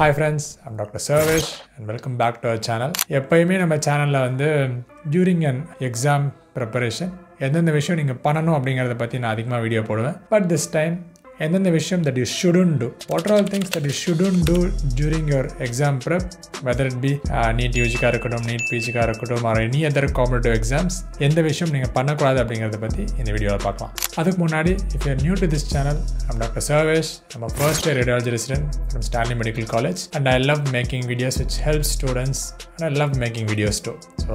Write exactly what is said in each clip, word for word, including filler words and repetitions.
Hi friends, I'm Doctor Sarvesh and welcome back to our channel. எப்பயுமே நம்ம சேனல்ல வந்து during an exam preparation எந்தெந்த விஷயம் நீங்க பண்ணணும் அப்படிங்கறத பத்தி நான் அதிகமா வீடியோ போடுவேன். But this time And then the Visham that you shouldn't do. What are all things that you shouldn't do during your exam prep, whether it be uh, NEET U G Karakudum, NEET P G Karakudum, or any other competitive exams? In the Visham, you can do in the video. If you are new to this channel, I'm Doctor Sarvesh. I'm a first year radiology resident from Stanley Medical College, and I love making videos which helps students, and I love making videos too. So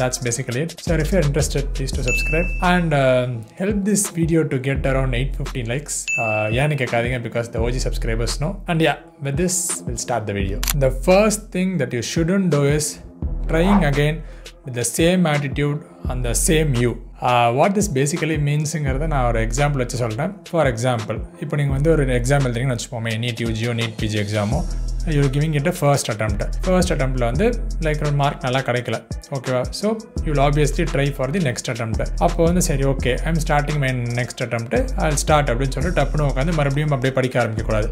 that's basically it. So if you're interested, please do subscribe and um, help this video to get around eight fifty likes. Uh, because the O G subscribers know. And yeah, with this, we'll start the video. The first thing that you shouldn't do is trying again with the same attitude and the same you. Uh, what this basically means is an example. For example, if you have an example, NEET U G or NEET P G exam, you're giving it a first attempt. First attempt like a mark nalla kadaikala. Okay, so you'll obviously try for the next attempt. Appo vandu seri okay, I'm starting my next attempt. I'll start appdi solli tappnu okkandu marubiyum appdi padikka aarambikkodadu.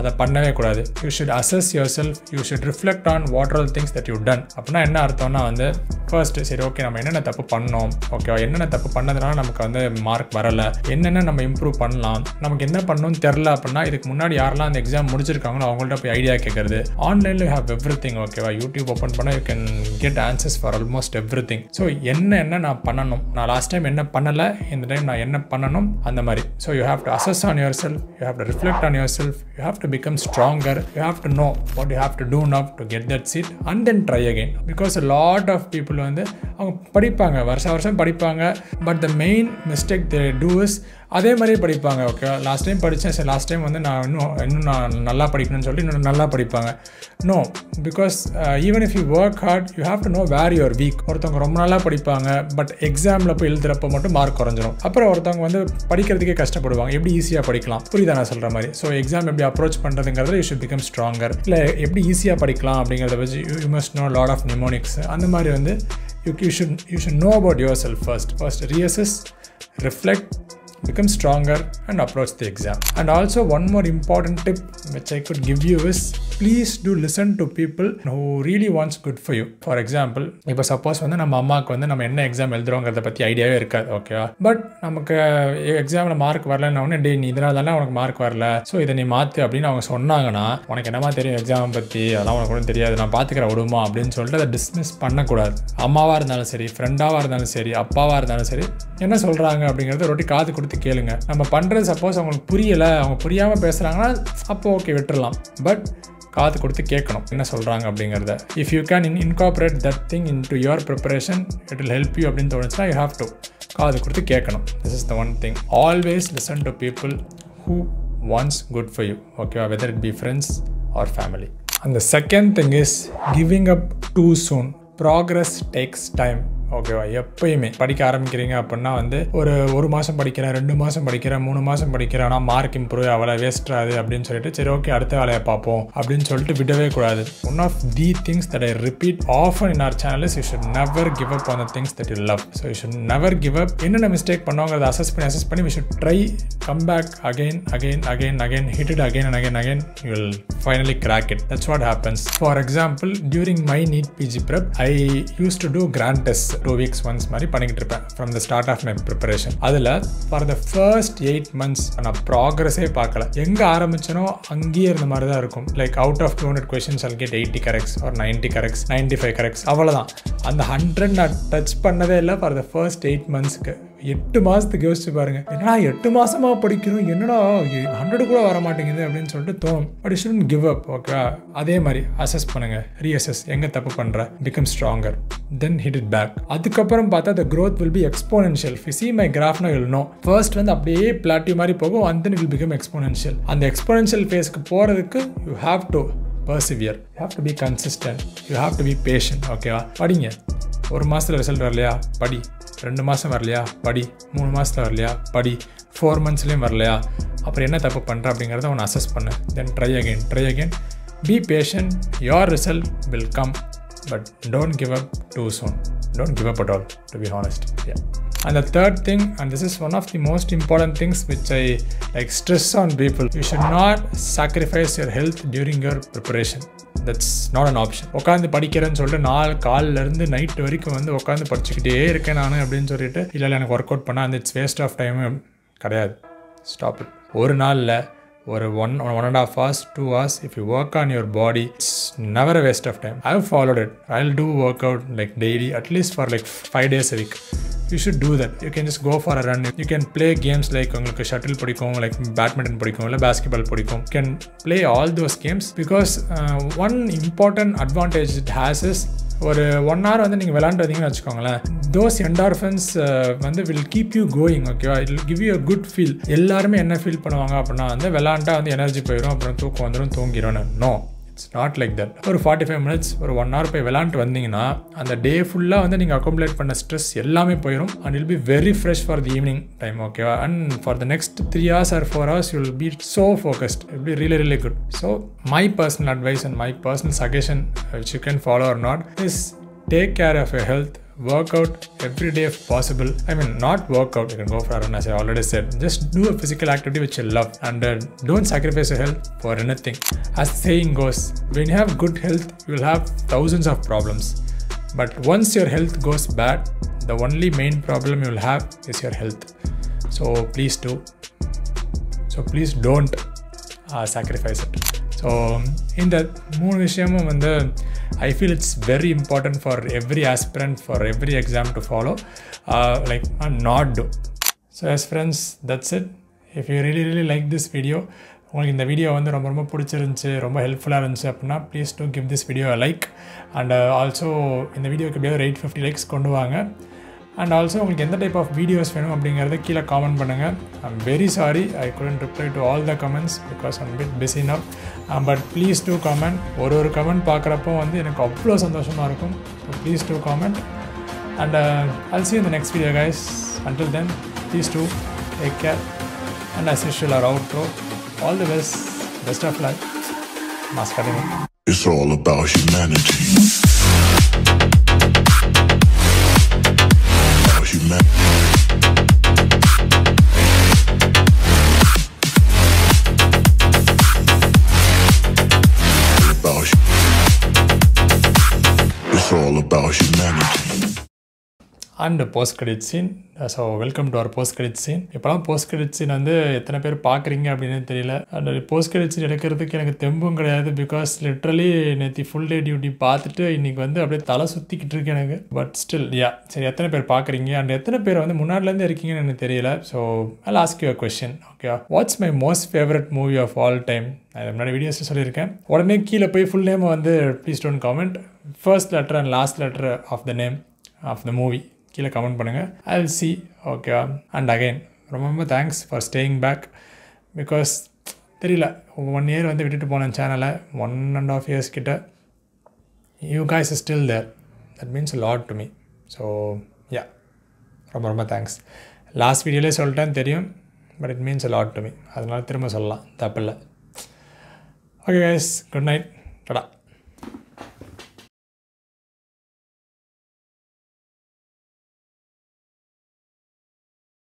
Adha pannave kodadu. You should assess yourself. You should reflect on what all things that you've done. Appadina enna artham na vandu first seri okay nama enna thappu pannom. Okay, enna தப்பு பண்ணதனால நமக்கு வந்து mark வரல என்னென்ன நம்ம improve பண்ணலாம் நமக்கு என்ன பண்ணனும் தெரியல அப்படினா இதுக்கு முன்னாடி யாரெல்லாம் அந்த எக்ஸாம் முடிச்சிருக்காங்களோ அவங்கள்ட்ட போய் ஐடியா கேக்குறது ஆன்லைன்ல ஹேவ் எவ்ரிதிங் ஓகேவா யூடியூப் ஓபன் பண்ணா you can get answers for almost everything so என்ன என்ன நான் பண்ணனும் நான் லாஸ்ட் டைம் என்ன பண்ணல இந்த டைம் நான் என்ன பண்ணனும் அந்த மாதிரி so you have to assess on yourself you have to reflect on yourself you have to become stronger you have to know what you have to do now to get that seat and then try again because a lot of people வந்து அவங்க படிப்பாங்க வருஷ வருஷம் படிப்பாங்க But the main mistake they do is அதே மாதிரி படிப்பாங்க okay last time படிச்சேன் சரி லாஸ்ட் டைம் வந்து நான் இன்னும் இன்னும் நான் நல்லா படிக்கணும்னு சொல்லி இன்னும் நல்லா படிப்பாங்க no because even if you work hard you have to know where your weak ஒருத்தவங்க ரொம்ப நல்லா படிப்பாங்க பட் எக்ஸாமில் போய் எழுதுறப்போ மட்டும் மார்க் குறைஞ்சிடும் அப்புறம் ஒருத்தவங்க வந்து படிக்கிறதுக்கே கஷ்டப்படுவாங்க எப்படி ஈஸியாக படிக்கலாம் புரியுதா நான் சொல்கிற மாதிரி ஸோ எக்ஸாம் எப்படி அப்ரோச் பண்ணுறதுங்கிறத யூ ஷுட் பிகம் ஸ்ட்ராங்கர் இல்லை எப்படி ஈஸியாக படிக்கலாம் அப்படிங்கிறத வச்சு you must know lot of mnemonics அந்த மாதிரி வந்து you you should you should know about yourself first first reassess reflect become stronger and approach the exam. And also one more important tip which I could give you is please do listen to people who really wants good for you. For example, if suppose வந்து நம்ம அம்மாக்கு வந்து நம்ம என்ன exam எழுதுறோம்ங்கறத பத்தி ஐடியாவே இருக்காது ஓகேவா பட் நமக்கு எக்ஸாம்ல மார்க் வரலன்னா உடனே டேய் நீ இதனால தான உனக்கு மார்க் வரல சோ இத நீ மாத்து அப்படினு அவங்க சொன்னாங்கனா உனக்கு என்னமா தெரியும் எக்ஸாம் பத்தி அதலாம் உனக்கு ஒண்ணும் தெரியாது நான் பாத்துக்கறேன் விடுமா அப்படினு சொல்லிட்டு அத டிஸ்மிஸ் பண்ண கூடாது. அம்மாவா இருந்தாலும் சரி, ஃப்ரெண்டாவா இருந்தாலும் சரி, அப்பாவா இருந்தாலும் சரி என்ன சொல்றாங்க அப்படிங்கறத ரொட்டி காது குடுத்து கேளுங்க நம்ம பண்றது சப்போஸ் அவங்களுக்கு புரியல அவங்க புரியாம பேசுறாங்கன்னா அப்போ ஓகே விட்டுறலாம் பட் காது கொடுத்து கேட்கணும் என்ன சொல்றாங்க அப்படிங்கறத if you can incorporate that thing into your preparation it will help you அப்படினு தோணுச்சுனா you have to காது கொடுத்து கேட்கணும் this is the one thing always listen to people who wants good for you okay whether it be friends or family and the second thing is giving up too soon progress takes time ஓகேவா எப்பயுமே படிக்க ஆரம்பிக்கிறீங்க அப்படின்னா வந்து ஒரு ஒரு மாதம் படிக்கிறேன் ரெண்டு மாதம் படிக்கிறேன் மூணு மாதம் படிக்கிறேன் ஆனால் மார்க் இம்ப்ரூவ் அவ்வளோ வேஸ்டாகுது அப்படின்னு சொல்லிட்டு சரி ஓகே அடுத்த வேலையை பார்ப்போம் அப்படின்னு சொல்லிட்டு விடவே கூடாது one of the things that I repeat often in our channels you should never give up on the things that you love so you should never give up என்னென்ன மிஸ்டேக் பண்ணுவோங்கிறத அசஸ் பண்ணி அசஸ் பண்ணி we should try come back again again again again hit it again and again again you will finally crack it that's what happens for example during my NEET P G prep I use to do grand test Two weeks once மாதிரி பண்ணிக்கிட்டு இருப்பேன் from the start of my preparation. அதில் for the first eight months நான் ப்ராக்ரஸே பார்க்கல எங்கே ஆரம்பிச்சனோ அங்கேயே இருந்த மாதிரி தான் இருக்கும் like out of two hundred questions I'll get eighty corrects or ninety corrects, ninety-five corrects அவ்வளோதான் அந்த ஹண்ட்ரட் நான் டச் பண்ணவே இல்லை for the first eight monthsக்கு எட்டு மாதத்துக்கு யோசிச்சு பாருங்க என்னடா எட்டு மாசமாக படிக்கணும் என்னடா ஹண்ட்ரட் கூட வர மாட்டேங்குது அப்படின்னு சொல்லிட்டு தோணும் but you shouldn't give up okay அதே மாதிரி அசஸ் பண்ணுங்க ரீஅசஸ் எங்கே தப்பு பண்ணுற become stronger then hit it back அதுக்கப்புறம் பார்த்தா the growth will be exponential if you see my கிராஃப்னா யூ வில் நோ ஃபர்ஸ்ட் வந்து அப்படியே பிளாட்டி மாதிரி போகும் and then will become exponential அந்த எக்ஸ்போனென்ஷியல் ஃபேஸ்க்கு போகிறதுக்கு you have to persevere you have to be consistent you have to be patient okay படிங்க ஒரு மாசத்துல ரிசல்ட் வரலையா படி ரெண்டு மாசம் வரலையா படி மூணு மாசத்துல வரலையா படி ஃபோர் மந்த்ஸ்லயும் வரலையா அப்புறம் என்ன தப்பு பண்ற அப்படிங்கறத அவன் அசஸ் பண்ணு then try again try again be patient your result will come but don't give up too soon don't give up at all to be honest yeah And the third thing, and this is one of the most important things which I like stress on people, you should not sacrifice your health during your preparation. That's not an option. உட்கார்ந்து படிக்கிறேன்னு சொல்லிட்டு நாள் காலையில இருந்து night வரைக்கும் வந்து உட்கார்ந்து படிச்சுக்கிட்டே இருக்கேன் நான் அப்படின்னு சொல்லிட்டு இல்ல இல்ல எனக்கு வொர்க் அவுட் பண்ணா அந்த இட்ஸ் வேஸ்ட் ஆஃப் டைம் கிடையாது. Stop it. ஒரு நாள்ல ஒரு one one and a half hours, two hours, if you work on your body, it's never a waste of time. I've followed it. I'll do workout like daily, at least for like five days a week. You should do that. You can just go for a run. You can play games like shuttle, like badminton, like basketball. You can play all those games because uh, one important advantage it has is for one hour those endorphins uh, will keep you going. Okay, it will give you a good feel. எல்லாரும் என்ன feel பண்ணுவாங்க அப்படினா அந்த விளையாண்டா வந்து energy போயிடும் அப்புறம் தூக்கம் வந்துரும் தூங்கிரோன. No. It's not like that. For forty-five minutes, for one hour, pay velant vandinga and the day full la vanda neenga accumulate panna stress ellame poirum and you'll be very fresh for the evening time, okay? And for the next three hours or four hours, you'll be so focused. It'll be really really good. So my personal advice and my personal suggestion, which you can follow or not, is take care of your health. Work out every day if possible. I mean, not work out, you can go for a run as I already said. Just do a physical activity which you love and uh, don't sacrifice your health for anything. As the saying goes, when you have good health, you will have thousands of problems. But once your health goes bad, the only main problem you will have is your health. So please do. So please don't uh, sacrifice it. So in that moon vishayamum and the I feel it's very important for every aspirant, for every exam to follow, uh, like I'm not do. So as friends, that's it. If you really really like this video, உங்களுக்கு இந்த video வந்து ரொம்ப ரொம்ப பிடிச்சிருந்துச்சு ரொம்ப ஹெல்ப்ஃபுல்லா இருந்துச்சு அப்படினா please do give this video a like and uh, also இந்த வீடியோக்கு அப்படியே eight fifty likes கொண்டு வாங்க. And also உங்களுக்கு எந்த டைப் ஆஃப் வீடியோஸ் வேணும் அப்படிங்கறத கீழ கமெண்ட் பண்ணுங்க. I'm very sorry I couldn't reply to all the comments because I'm a bit busy now. Um, but please do comment. ஒரு ஒரு கமெண்ட் பார்க்கறப்போ வந்து எனக்கு அவ்ளோ சந்தோஷமா இருக்கும். So please do comment. And uh, I'll see you in the next video guys. Until then, please do take care. And as usual our outro. All the best. Best of luck. Namaskaram. It's all about humanity. It's all about humanity. And the post credit scene. So welcome to our post credit scene. Now post credit scene and how many people are seeing it. And the post credit scene is because literally the full day duty path is going. But still, yeah. So how many people are seeing it and how many people are seeing. So I'll ask you a question. Okay. What's my most favorite movie of all time? I have many videos. Please don't comment. First letter and last letter of the name of the movie. Kila comment panunga. I'll see. Okay. And again, remember, thanks for staying back because theriyala one year vandu vittu pona channel one and a half years kitta you guys are still there. That means a lot to me. So yeah, romba romba thanks. Last video la soltan theriyum but it means a lot to me. Adanal thirumba solla thappilla. Okay guys, good night. Tada.